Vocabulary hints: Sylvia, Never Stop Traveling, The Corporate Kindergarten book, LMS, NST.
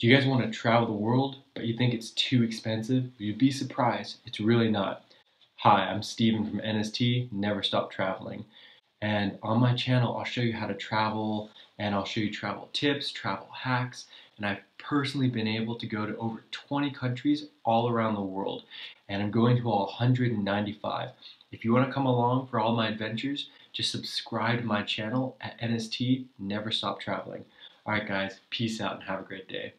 Do you guys want to travel the world, but you think it's too expensive? You'd be surprised, it's really not. Hi, I'm Steven from NST, Never Stop Traveling. And on my channel, I'll show you how to travel, and I'll show you travel tips, travel hacks, and I've personally been able to go to over 20 countries all around the world, and I'm going to all 195. If you want to come along for all my adventures, just subscribe to my channel at NST, Never Stop Traveling. Alright guys, peace out and have a great day.